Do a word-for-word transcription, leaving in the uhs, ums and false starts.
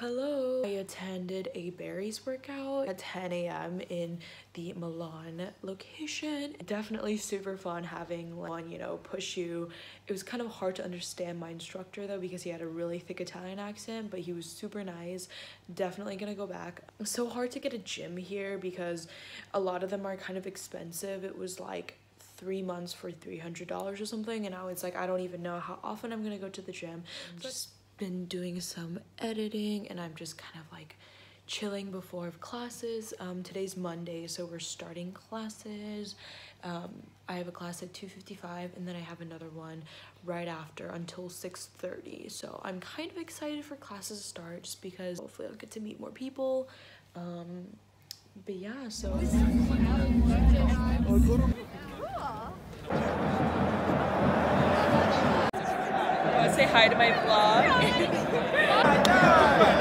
Hello. I attended a Barry's workout at ten A M in the Milan location. Definitely super fun having one, you know, push you. It was kind of hard to understand my instructor though because he had a really thick Italian accent, but he was super nice. Definitely gonna go back. So hard to get a gym here because a lot of them are kind of expensive. It was like three months for three hundred dollars or something, and now it's like I don't even know how often I'm gonna go to the gym. I've just been doing some editing and I'm just kind of like chilling before classes. Um, today's Monday, so we're starting classes. Um, I have a class at two fifty-five and then I have another one right after until six thirty. So I'm kind of excited for classes to start just because hopefully I'll get to meet more people. Um, but yeah, so. Say hi to my vlog.